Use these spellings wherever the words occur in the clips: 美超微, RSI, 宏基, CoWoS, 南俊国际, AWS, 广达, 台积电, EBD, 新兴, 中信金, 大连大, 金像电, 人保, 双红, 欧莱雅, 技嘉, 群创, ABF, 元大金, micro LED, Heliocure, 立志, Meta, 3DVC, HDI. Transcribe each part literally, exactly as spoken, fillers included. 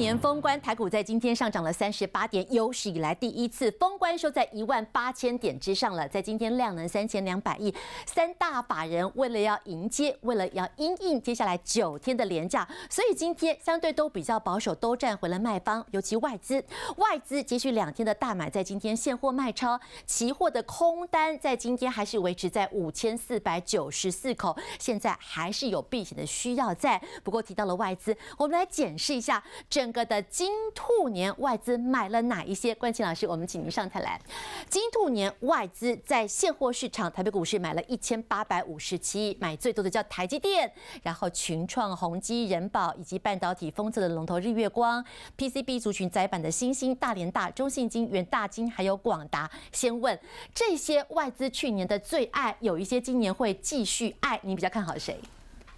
年封关，台股在今天上涨了三十八点，有史以来第一次封关收在一万八千点之上了。在今天量能三千两百亿，三大法人为了要迎接，为了要因应接下来九天的连假，所以今天相对都比较保守，都站回了卖方，尤其外资，外资接续两天的大买，在今天现货卖超，期货的空单在今天还是维持在五千四百九十四口，现在还是有避险的需要在。不过提到了外资，我们来检视一下。 整个的金兔年外资买了哪一些？冠清老师，我们请您上台来。金兔年外资在现货市场，台北股市买了一千八百五十七亿，买最多的叫台积电，然后群创、宏基、人保以及半导体封测的龙头日月光、P C B 族群载板的新兴、大连大、中信金、元大金，还有广达。先问这些外资去年的最爱，有一些今年会继续爱，你比较看好谁？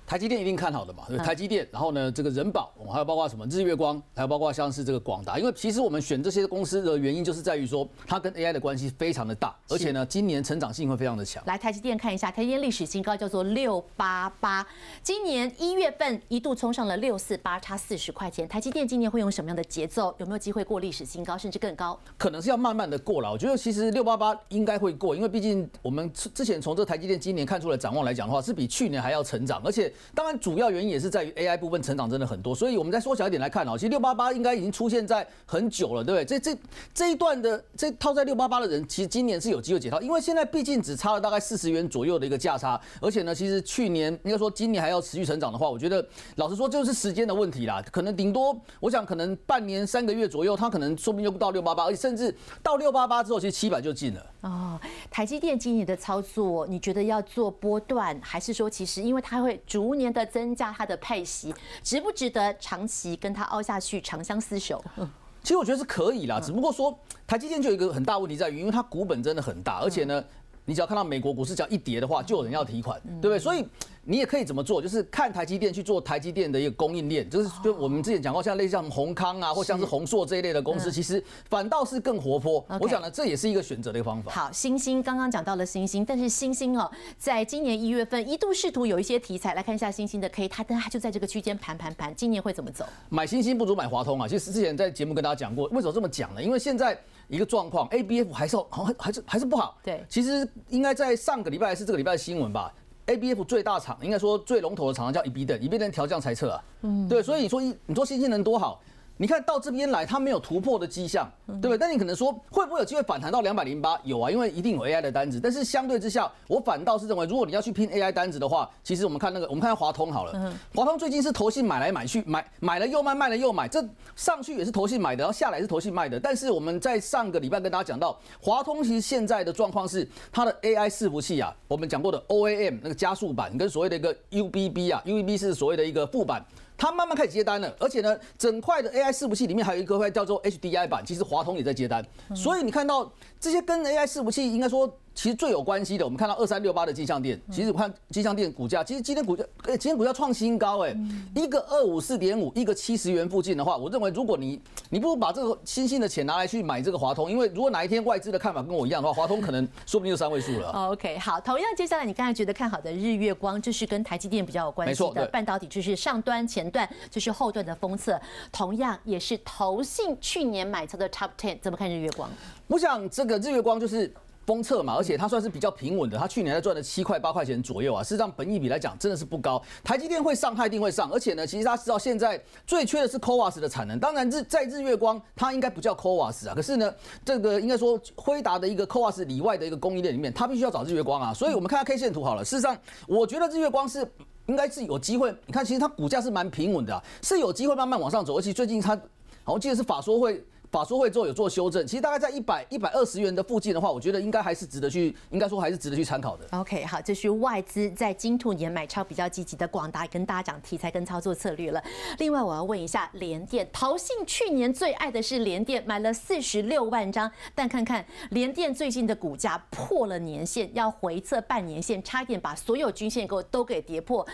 台积电一定看好的嘛，台积电，然后呢，这个人保，还有包括什么日月光，还有包括像是这个广达，因为其实我们选这些公司的原因就是在于说，它跟 A I 的关系非常的大，而且呢，今年成长性会非常的强。来，台积电看一下，台积电历史新高叫做六八八，今年一月份一度冲上了六四八，差四十块钱。台积电今年会用什么样的节奏？有没有机会过历史新高，甚至更高？可能是要慢慢的过了。我觉得其实六八八应该会过，因为毕竟我们之前从这台积电今年看出来展望来讲的话，是比去年还要成长，而且。 当然，主要原因也是在于 A I 部分成长真的很多，所以我们再缩小一点来看啊，其实六八八应该已经出现在很久了，对不对？这这这一段的这套在六八八的人，其实今年是有机会解套，因为现在毕竟只差了大概四十元左右的一个价差，而且呢，其实去年应该说今年还要持续成长的话，我觉得老实说就是时间的问题啦，可能顶多我想可能半年三个月左右，它可能说不定就不到六八八，而且甚至到六八八之后，其实七百就进了。哦，台积电今年的操作，你觉得要做波段，还是说其实因为它会主 逐年的增加它的配息，值不值得长期跟它凹下去，长相厮守？其实我觉得是可以啦，只不过说台积电就有一个很大问题在于，因为它股本真的很大，而且呢，你只要看到美国股市只要一跌的话，就有人要提款，对不对？所以。 你也可以怎么做？就是看台积电去做台积电的一个供应链，就是就我们之前讲过，像类似像宏康啊，或像是宏硕这一类的公司，其实反倒是更活泼。我想呢，这也是一个选择的一个方法。好，星星刚刚讲到了星星，但是星星哦，在今年一月份一度试图有一些题材，来看一下星星的 K， 它但它就在这个区间盘盘盘，今年会怎么走？买星星不如买华通啊！其实之前在节目跟大家讲过，为什么这么讲呢？因为现在一个状况 ，A B F 还是还还是还是不好。对，其实应该在上个礼拜还是这个礼拜的新闻吧。 A B F 最大厂，应该说最龙头的厂商叫 E B D E B D E 调降财测啊，嗯，对，所以你说一，你说新兴能多好？你看到这边来，它没有突破的迹象，对不对？但你可能说会不会有机会反弹到两百零八？有啊，因为一定有 A I 的单子。但是相对之下，我反倒是认为，如果你要去拼 A I 单子的话，其实我们看那个，我们看华通好了，华通最近是投信买来买去，买买了又卖，卖了又买，这上去也是投信买的，然后下来也是投信卖的。但是我们在上个礼拜跟大家讲到，华通其实现在的状况是它的 A I 伺服器啊，我们讲过的 O A M 那个加速版跟所谓的一个 U B B 啊 ，U B B 是所谓的一个副版。 它慢慢开始接单了，而且呢，整块的 A I 伺服器里面还有一个块叫做 H D I 版，其实华通也在接单，所以你看到这些跟 A I 伺服器应该说其实最有关系的，我们看到二三六八的金像电，其实我看金像电股价，其实今天股价，哎，今天股价创新高，哎，一个 二百五十四点五， 一个七十元附近的话，我认为如果你你不如把这个新兴的钱拿来去买这个华通，因为如果哪一天外资的看法跟我一样的话，华通可能说不定就三位数了。OK， 好，同样接下来你刚才觉得看好的日月光，就是跟台积电比较有关系的半导体，就是上端前。 段就是后段的封测，同样也是投信去年买超的 Top Ten， 怎么看日月光？我想这个日月光就是封测嘛，而且它算是比较平稳的，它去年还赚了七块八块钱左右啊，事实上本益比来讲真的是不高。台积电会上，它一定会上，而且呢，其实大家知道现在最缺的是 CoWoS 的产能，当然日在日月光它应该不叫 CoWoS 啊，可是呢，这个应该说辉达的一个 CoWoS 以外的一个供应链里面，它必须要找日月光啊，所以我们看下 K 线图好了，事实上我觉得日月光是。 应该是有机会，你看，其实它股价是蛮平稳的、啊，是有机会慢慢往上走。而且最近它，好像记得是法说会，法说会之后有做修正，其实大概在一百一百二十元的附近的话，我觉得应该还是值得去，应该说还是值得去参考的。OK， 好，这是外资在金兔年买超比较积极的广达，跟大家讲题材跟操作策略了。另外，我要问一下联电，投信去年最爱的是联电，买了四十六万张，但看看联电最近的股价破了年线，要回测半年线，差一点把所有均线给我都给跌破。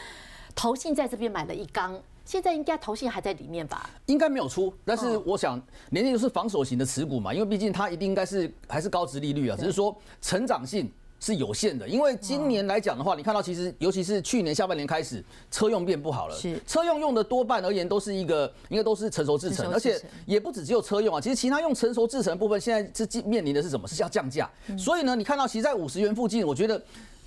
投信在这边买了一缸，现在应该投信还在里面吧？应该没有出，但是我想联电就是防守型的持股嘛，因为毕竟它一定应该是还是高殖利率啊，只是说成长性是有限的，因为今年来讲的话，你看到其实尤其是去年下半年开始，车用变不好了。是车用用的多半而言都是一个应该都是成熟制程，而且也不只只有车用啊，其实其他用成熟制程的部分现在是面临的是什么？是要降价。所以呢，你看到其实在五十元附近，我觉得。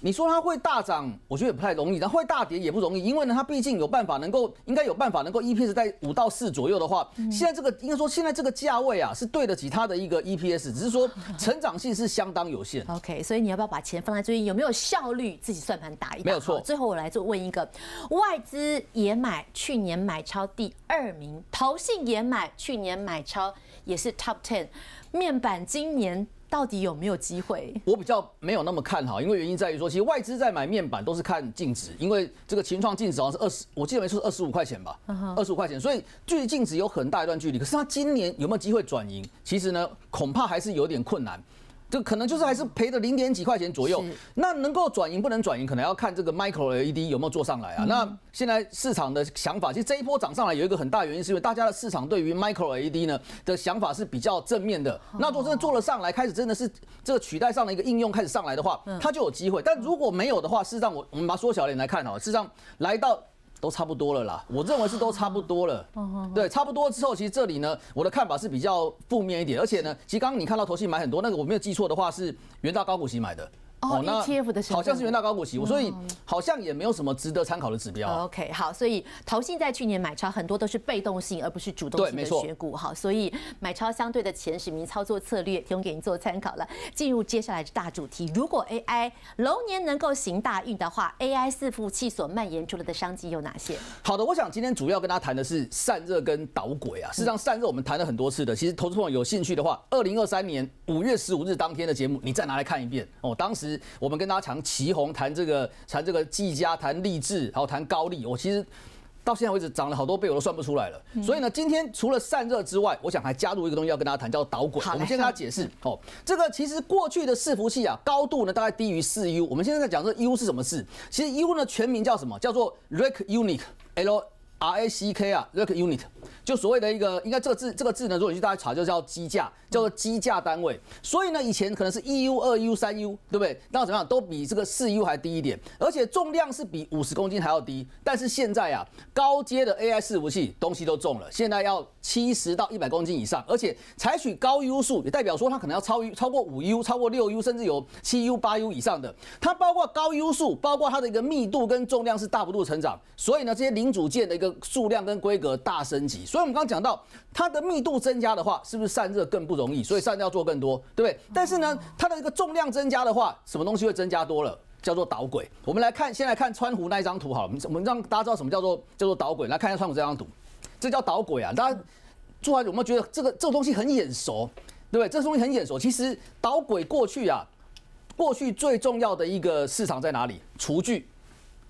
你说它会大涨，我觉得也不太容易；然后会大跌也不容易，因为呢，它毕竟有办法能够，应该有办法能够 E P S 在五到四左右的话，现在这个应该说现在这个价位啊，是对得起它的一个 E P S， 只是说成长性是相当有限。OK， 所以你要不要把钱放在最近有没有效率，自己算盘打一打？没有错。最后我来做问一个，外资也买，去年买超第二名；投信也买，去年买超也是 Top ten， 面板今年。 到底有没有机会？我比较没有那么看好，因为原因在于说，其实外资在买面板都是看净值，因为这个秦创净值好像是二十，我记得没错是二十五块钱吧，二十五块钱，所以距离净值有很大一段距离。可是它今年有没有机会转盈？其实呢，恐怕还是有点困难。 就可能就是还是赔的零点几块钱左右，那能够转盈不能转盈，可能要看这个 micro L E D 有没有做上来啊。嗯、那现在市场的想法，其实这一波涨上来有一个很大原因，是因为大家的市场对于 micro L E D 呢的想法是比较正面的。哦、那如果真的做了上来，开始真的是这个取代上的一个应用开始上来的话，它就有机会。但如果没有的话，事实上我我们把它缩小一点来看啊，事实上来到。 都差不多了啦，我认为是都差不多了。对，差不多之后，其实这里呢，我的看法是比较负面一点，而且呢，其实刚刚你看到投信买很多，那个我没有记错的话，是元大高股息买的。 哦，那好像是元大高股息，所以好像也没有什么值得参考的指标、啊。OK， 好，所以投信在去年买超很多都是被动性，而不是主动性的选股。好，所以买超相对的前十名操作策略提供给您做参考了。进入接下来的大主题，如果 A I 龙年能够行大运的话 ，A I 伺服器所蔓延出来的商机有哪些？好的，我想今天主要跟大家谈的是散热跟导轨啊。事实上，散热我们谈了很多次的，其实投资朋友有兴趣的话，二零二三年五月十五日当天的节目，你再拿来看一遍哦。当时。 我们跟大家谈旗宏，谈这个，谈这个技嘉，谈立志，还有谈高力。我其实到现在为止涨了好多倍，我都算不出来了。嗯、所以呢，今天除了散热之外，我想还加入一个东西要跟大家谈，叫导轨。我们先跟大家解释哦，这个其实过去的伺服器啊，高度呢大概低于四 U。我们现在在讲这 U 是什么事？其实 U 呢全名叫什么？叫做 rack unit L。 R A C K 啊 ，rack unit， 就所谓的一个，应该这个字这个字呢，如果你去大家查，就叫机架，叫做机架单位。所以呢，以前可能是一 U、二 U、三 U， 对不对？那怎么样，都比这个四 U 还低一点，而且重量是比五十公斤还要低。但是现在啊，高阶的 A I 伺服器东西都重了，现在要七十到一百公斤以上，而且采取高 U 数，也代表说它可能要超超过五 U、超过六 U， 甚至有七 U、八 U 以上的。它包括高 U 数，包括它的一个密度跟重量是大幅度成长。所以呢，这些零组件的一个 数量跟规格大升级，所以我们刚刚讲到它的密度增加的话，是不是散热更不容易？所以散热要做更多，对不对？但是呢，它的一个重量增加的话，什么东西会增加多了？叫做导轨。我们来看，先来看川湖那一张图好了，我们让大家知道什么叫做叫做导轨。来看一下川湖这张图，这叫导轨啊！大家做完有没有觉得这个这个东西很眼熟？对不对？这个东西很眼熟。其实导轨过去啊，过去最重要的一个市场在哪里？厨具。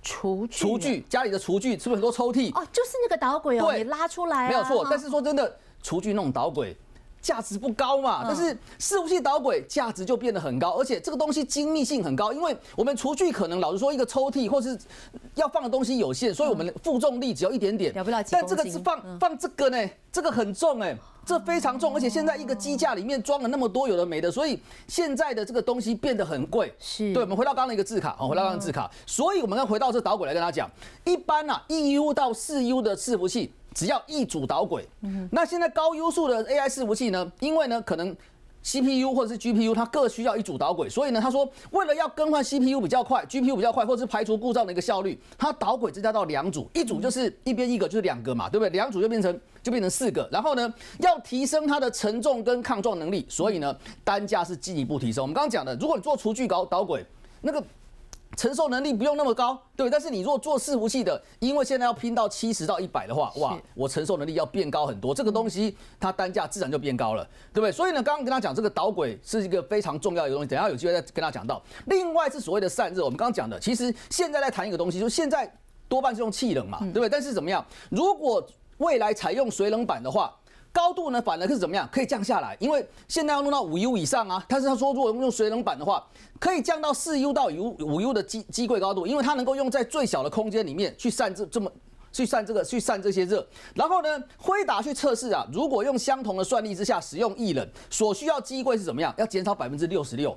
厨具，厨具，家里的厨具是不是很多抽屉？哦，就是那个导轨哦，你拉出来、啊、没有错。但是说真的，厨具那种导轨价值不高嘛，嗯、但是伺服器导轨价值就变得很高，而且这个东西精密性很高，因为我们厨具可能老实说一个抽屉或是要放的东西有限，所以我们的负重力只有一点点，了不了几公斤。但这个是放、嗯、放这个呢，这个很重哎、欸。 这非常重，而且现在一个机架里面装了那么多有的没的，所以现在的这个东西变得很贵。是，对，我们回到刚刚的一个字卡，哦，回到刚刚的字卡，所以我们要回到这导轨来跟大家讲，一般啊一 U 到四 U 的伺服器只要一组导轨，嗯、那现在高 U 数的 A I 伺服器呢，因为呢可能 C P U 或者是 G P U 它各需要一组导轨，所以呢他说为了要更换 C P U 比较快 ，G P U 比较快，或是排除故障的一个效率，它导轨增加到两组，一组就是一边一个就是两个嘛，对不对？两组就变成。 就变成四个，然后呢，要提升它的承重跟抗撞能力，所以呢，单价是进一步提升。我们刚刚讲的，如果你做厨具搞导轨，那个承受能力不用那么高，对不对？但是你如果做伺服器的，因为现在要拼到七十到一百的话，哇，我承受能力要变高很多，这个东西它单价自然就变高了，对不对？所以呢，刚刚跟他讲这个导轨是一个非常重要的东西，等一下有机会再跟他讲到。另外是所谓的散热，我们刚刚讲的，其实现在在谈一个东西，就现在多半是用气冷嘛，对不对？但是怎么样，如果 未来采用水冷板的话，高度呢反而是怎么样？可以降下来，因为现在要弄到五 U 以上啊。但是他说，如果用水冷板的话，可以降到四 U 到五 U 的机机柜高度，因为它能够用在最小的空间里面去散这这么去散这个去散这些热。然后呢，辉达去测试啊，如果用相同的算力之下使用液冷，所需要机柜是怎么样？要减少百分之六十六。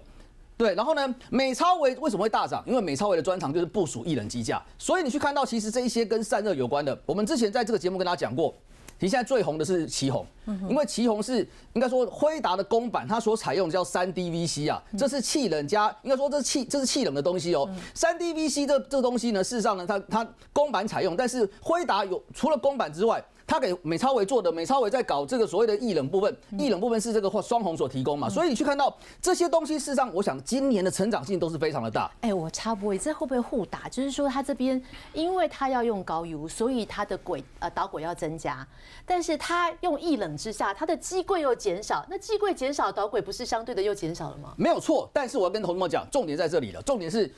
对，然后呢，美超微为什么会大涨？因为美超微的专长就是部署一人机架，所以你去看到其实这一些跟散热有关的，我们之前在这个节目跟大家讲过。 其实现在最红的是奇宏，因为奇宏是应该说辉达的公版，它所采用的叫三 D V C 啊，这是气冷加应该说这是气这是气冷的东西哦。三 D V C 这这东西呢，事实上呢，它它公版采用，但是辉达有除了公版之外，它给美超微做的，美超微在搞这个所谓的液冷部分，液冷部分是这个双红所提供嘛，所以你去看到这些东西，事实上我想今年的成长性都是非常的大。哎，我插播，这会不会互打？就是说它这边因为它要用高 U， 所以它的轨呃导轨要增加。 但是它用液冷之下，它的机柜又减少，那机柜减少，导轨不是相对的又减少了吗？没有错，但是我要跟同学们讲，重点在这里了。重点是，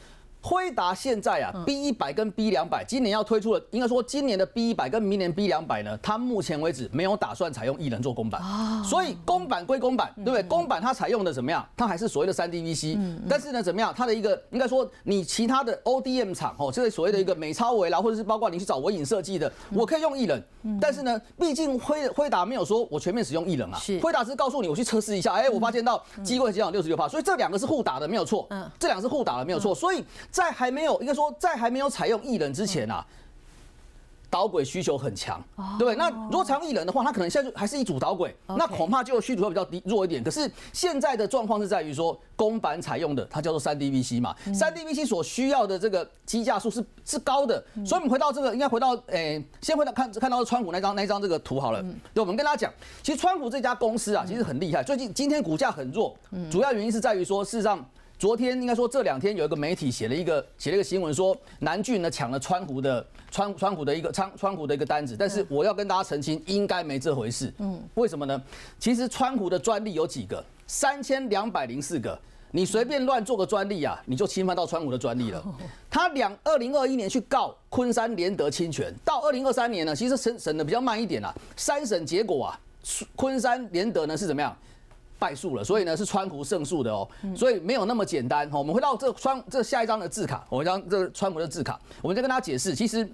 辉达现在啊 ，B 一百跟 B 两百今年要推出的，应该说今年的 B 一百跟明年 B 两百呢，它目前为止没有打算采用液冷做公版，哦、所以公版归公版，对不对？嗯嗯公版它采用的怎么样？它还是所谓的三 D V C，、嗯嗯、但是呢，怎么样？它的一个应该说你其他的 O D M 厂哦，这个所谓的一个美超微啦，或者是包括你去找微影设计的，我可以用液冷。 但是呢，毕竟辉辉达没有说我全面使用液冷啊，辉达只是告诉你我去测试一下，哎、欸，我发现到机柜减少百分之六十六，所以这两个是互打的，没有错，嗯，这两个是互打的，没有错，所以在还没有应该说在还没有采用液冷之前啊。嗯 导轨需求很强，对不对？那如果采用液冷的话，它可能现在还是一组导轨， Okay. 那恐怕就需求会比较低弱一点。可是现在的状况是在于说，公版采用的它叫做三 D V C 嘛，嗯、三 D V C 所需要的这个机架数是是高的，嗯、所以我们回到这个，应该回到诶、欸，先回到看看到川普那张那张这个图好了。嗯、对，我们跟大家讲，其实川普这家公司啊，其实很厉害。最近今天股价很弱，主要原因是在于说，事实上。 昨天应该说这两天有一个媒体写了一个写了一个新闻，说南俊呢抢了川湖的川川湖的一个川川湖的一个单子，但是我要跟大家澄清，应该没这回事。嗯，为什么呢？其实川湖的专利有几个，三千两百零四个，你随便乱做个专利啊，你就侵犯到川湖的专利了。他两二零二一年去告昆山联德侵权，到二零二三年呢，其实审审的比较慢一点啦、啊，三审结果啊，昆山联德呢是怎么样？ 败诉了，所以呢是川普胜诉的哦，所以没有那么简单哦。我们回到这川这下一张的字卡，我们将这川普的字卡，我们再跟大家解释。其实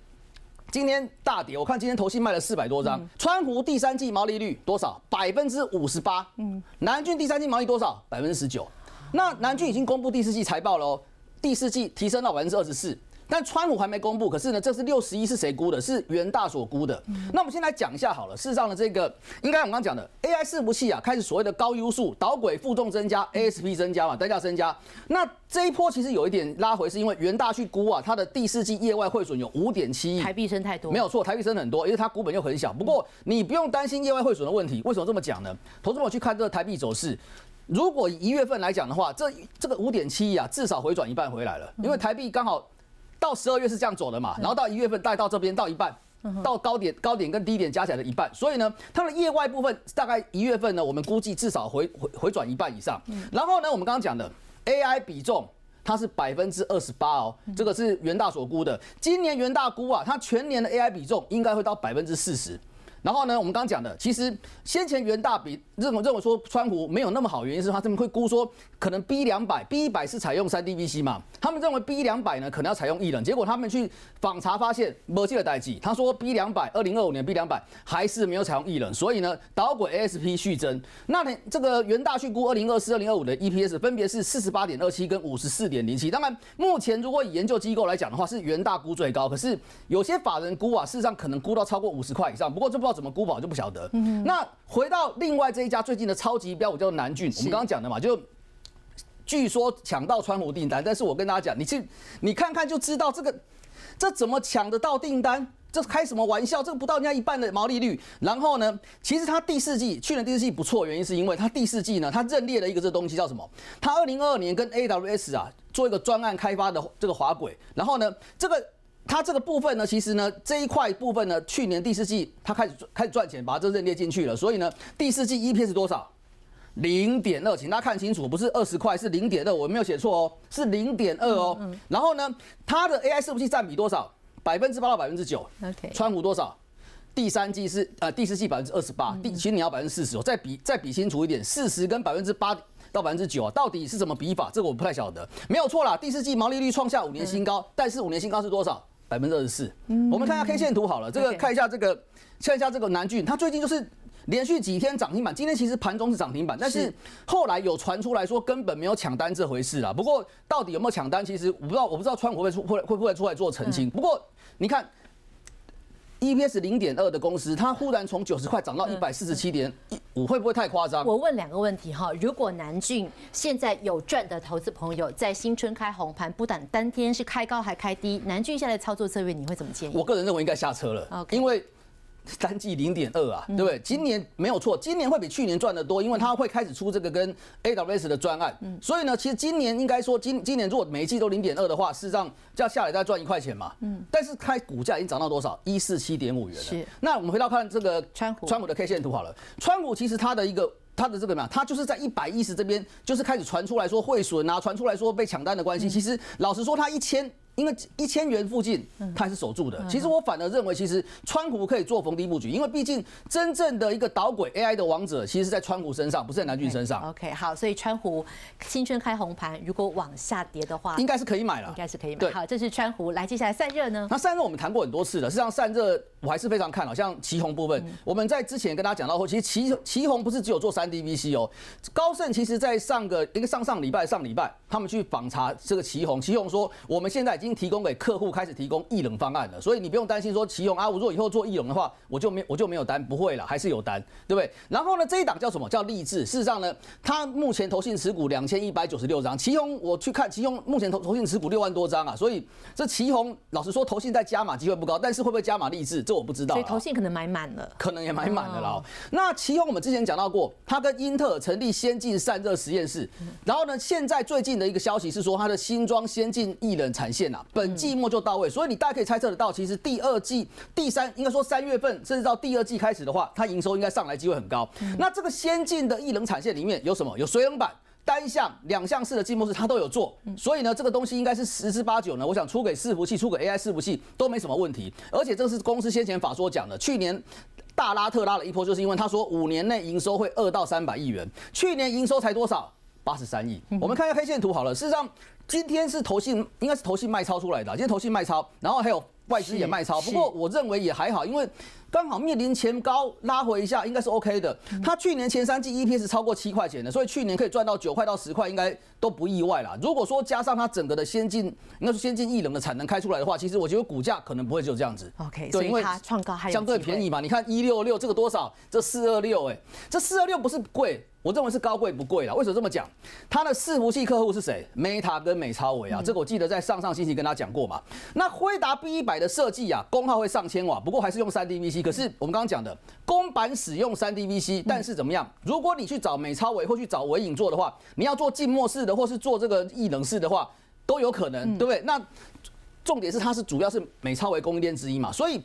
今天大跌，我看今天投信卖了四百多张。嗯、川普第三季毛利率多少？百分之五十八。嗯，南俊第三季毛利多少？百分之十九。那南俊已经公布第四季财报了哦，第四季提升到百分之二十四。 但川普还没公布，可是呢，这是六十一是谁估的？是元大所估的。嗯、那我们先来讲一下好了。事实上呢，这个应该我们刚讲的 A I 伺服器啊，开始所谓的高 U 数导轨负重增加 ，A S P 增加嘛，单价增加。那这一波其实有一点拉回，是因为元大去估啊，它的第四季业外汇损有五点七亿台币，升太多，没有错，台币升很多，因为它股本又很小。不过你不用担心业外汇损的问题。为什么这么讲呢？投资朋友去看这个台币走势。 如果一月份来讲的话，这这个五点七亿啊，至少回转一半回来了，因为台币刚好到十二月是这样走的嘛，然后到一月份带到这边到一半，到高点高点跟低点加起来的一半，所以呢，它的业外部分大概一月份呢，我们估计至少回回回转一半以上。然后呢，我们刚刚讲的 A I 比重它是百分之二十八哦，这个是元大所估的，今年元大估啊，它全年的 A I 比重应该会到百分之四十。 然后呢，我们刚刚讲的，其实先前元大比认为认为说川湖没有那么好，原因是他这么会估说，可能 B 两百、B 一百是采用三 D V C 嘛，他们认为 B 两百呢可能要采用液冷，结果他们去访查发现没这个代际，他说 B 两百 二零二五年 B 两百 还是没有采用液冷，所以呢导轨 A S P 续增。那你这个元大去估二零二四、二零二五的 E P S 分别是 四十八点二七 跟 五十四点零七， 当然目前如果以研究机构来讲的话，是元大估最高，可是有些法人估啊，事实上可能估到超过五十块以上，不过这不知道 怎么估法就不晓得。嗯、那回到另外这一家最近的超级标股叫南俊，我们刚刚讲的嘛，就据说抢到川湖订单，但是我跟大家讲，你去你看看就知道这个这怎么抢得到订单？这开什么玩笑？这个不到人家一半的毛利率。然后呢，其实它第四季去年第四季不错，原因是因为它第四季呢，它认列了一个这东西叫什么？它二零二二年跟 A W S 啊做一个专案开发的这个滑轨，然后呢这个。 它这个部分呢，其实呢这一块部分呢，去年第四季它开始开始赚钱，把它这认列进去了，所以呢第四季 E P S 多少？ 零点二， 请大家看清楚，不是二十块，是 零点二， 我没有写错哦，是 零点二 哦。嗯嗯然后呢，它的 A I 伺服器占比多少？ 百分之八到 百分之九。川湖多少？ 第三季是呃第四季百分之二十八，第其实你要百分之四十哦，再比再比清楚一点，四十跟百分之八到百分之九啊，到底是什么比法？这个我不太晓得，没有错啦。第四季毛利率创下五年新高，嗯、但是五年新高是多少？百分之二十四。嗯、我们看一下 K 线图好了，这个看一下这个看一下这个南俊，它最近就是连续几天涨停板。今天其实盘中是涨停板，但是后来有传出来说根本没有抢单这回事啦。不过到底有没有抢单，其实我不知道，我不知道川普会不会会不会出来做澄清。嗯、不过你看 E P S 零点二的公司，它忽然从九十块涨到一百四十七点五，会不会太夸张？我问两个问题哈，如果南俊现在有赚的投资朋友，在新春开红盘，不但当天是开高还开低，南俊现在的操作策略你会怎么建议？我个人认为应该下车了， Okay. 因为。 单季零点二啊，对不对？今年没有错，今年会比去年赚得多，因为它会开始出这个跟 A W S 的专案。嗯、所以呢，其实今年应该说，今今年如果每一季都零点二的话，事实上这样下来再赚一块钱嘛。嗯。但是开股价已经涨到多少？一四七点五元了。是。那我们回到看这个川股川股的 K 线图好了。川股其实它的一个它的这个嘛，它就是在一百一十这边，就是开始传出来说汇损啊，传出来说被抢单的关系。嗯、其实老实说，它一千。 因为一千元附近，它是守住的。其实我反而认为，其实川股可以做逢低布局，因为毕竟真正的一个导轨 A I 的王者，其实是在川股身上，不是在南俊身上。OK， 好，所以川股新春开红盘，如果往下跌的话，应该是可以买了，应该是可以买。好，这是川股。来，接下来散热呢？那散热我们谈过很多次了，事实上散热我还是非常看好，像奇宏部分，嗯、我们在之前跟大家讲到后，其实奇奇宏不是只有做 三 D V C 哦，高盛其实在上个一个上上礼拜上礼拜，他们去访查这个奇宏，奇宏说我们现在。 已经提供给客户开始提供易冷方案了，所以你不用担心说奇宏啊，我如果以后做易冷的话，我就没我就没有单，不会了，还是有单，对不对？然后呢，这一档叫什么？叫励志。事实上呢，它目前投信持股两千一百九十六张，奇宏我去看奇宏目前投投信持股六万多张啊，所以这奇宏老实说，投信在加码机会不高，但是会不会加码励志，这我不知道。所以投信可能买满了，可能也买满了啦。哦、那奇宏我们之前讲到过，它跟英特尔成立先进散热实验室，然后呢，现在最近的一个消息是说，它的新装先进易冷产线。 本季末就到位，所以你大家可以猜测得到，其实第二季、第三，应该说三月份甚至到第二季开始的话，它营收应该上来机会很高。嗯、那这个先进的液冷产线里面有什么？有水冷板、单向、两向式的浸没式，它都有做。嗯、所以呢，这个东西应该是十之八九呢，我想出给伺服器、出给 A I 伺服器都没什么问题。而且这是公司先前法说讲的，去年。 大拉特拉了一波，就是因为他说五年内营收会二到三百亿元，去年营收才多少？八十三亿。我们看一下 K 线图好了。事实上，今天是投信，应该是投信卖超出来的。今天投信卖超，然后还有外资也卖超。不过我认为也还好，因为刚好面临前高拉回一下，应该是 OK 的。他去年前三季 E P S 超过七块钱的，所以去年可以赚到九块到十块，应该都不意外啦。如果说加上他整个的先进，应该说先进液冷的产能开出来的话，其实我觉得股价可能不会只有这样子。OK， 对，因为它创高还有相对便宜嘛。你看一六六这个多少？这四二六，哎，这四二六不是贵。 我认为是高贵不贵啦。为什么这么讲？它的伺服器客户是谁 ？Meta 跟美超微啊，这个我记得在上上星期跟他讲过嘛。那辉达 B 一百 的设计啊，功耗会上千瓦，不过还是用 三 D V C。可是我们刚刚讲的公版使用 三 D V C， 但是怎么样？如果你去找美超微或去找微影做的话，你要做浸没式的或是做这个液冷式的话，都有可能，对不对？那重点是它是主要是美超微供应链之一嘛，所以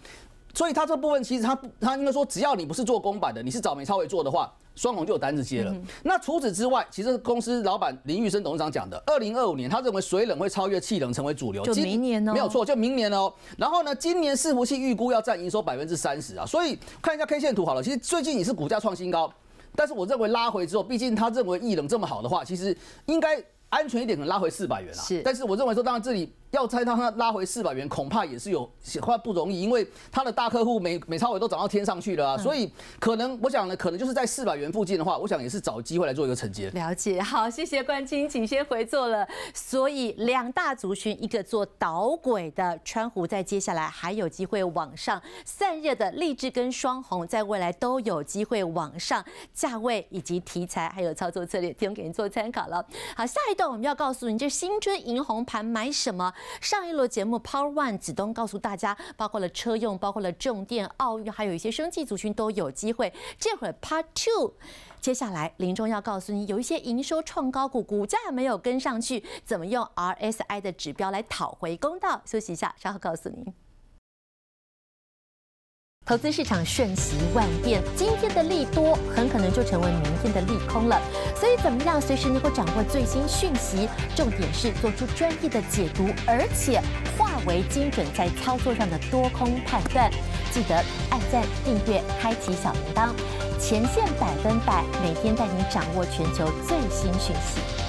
所以它这部分其实它它应该说，只要你不是做公版的，你是找美超微做的话。 双红就有单子接了。嗯、那除此之外，其实公司老板林玉生董事长讲的，二零二五年他认为水冷会超越气冷成为主流，就明年哦，没有错，就明年哦。然后呢，今年伺服器预估要占营收百分之三十啊，所以看一下 K 线图好了。其实最近也是股价创新高，但是我认为拉回之后，毕竟他认为液冷这么好的话，其实应该。 安全一点，可能拉回四百元啦。是，但是我认为说，当然这里要猜到它拉回四百元，恐怕也是有话不容易，因为它的大客户美美超微都涨到天上去了啊，嗯、所以可能我想呢，可能就是在四百元附近的话，我想也是找机会来做一个承接。了解，好，谢谢冠清，请先回座了。所以两大族群，一个做导轨的川湖，在接下来还有机会往上；散热的励志跟双红，在未来都有机会往上。价位以及题材还有操作策略，提供给您做参考了。好，下一。 我们要告诉你，这新春迎红盘买什么？上一轮节目 Power One 子东告诉大家，包括了车用，包括了重电、奥运，还有一些生技族群都有机会。这会儿 Part Two， 接下来林中要告诉你，有一些营收创高股，股价没有跟上去，怎么用 R S I 的指标来讨回公道？休息一下，稍后告诉您。 投资市场瞬息万变，今天的利多很可能就成为明天的利空了。所以怎么样随时能够掌握最新讯息？重点是做出专业的解读，而且化为精准在操作上的多空判断。记得按赞、订阅、开启小铃铛，前线百分百每天带你掌握全球最新讯息。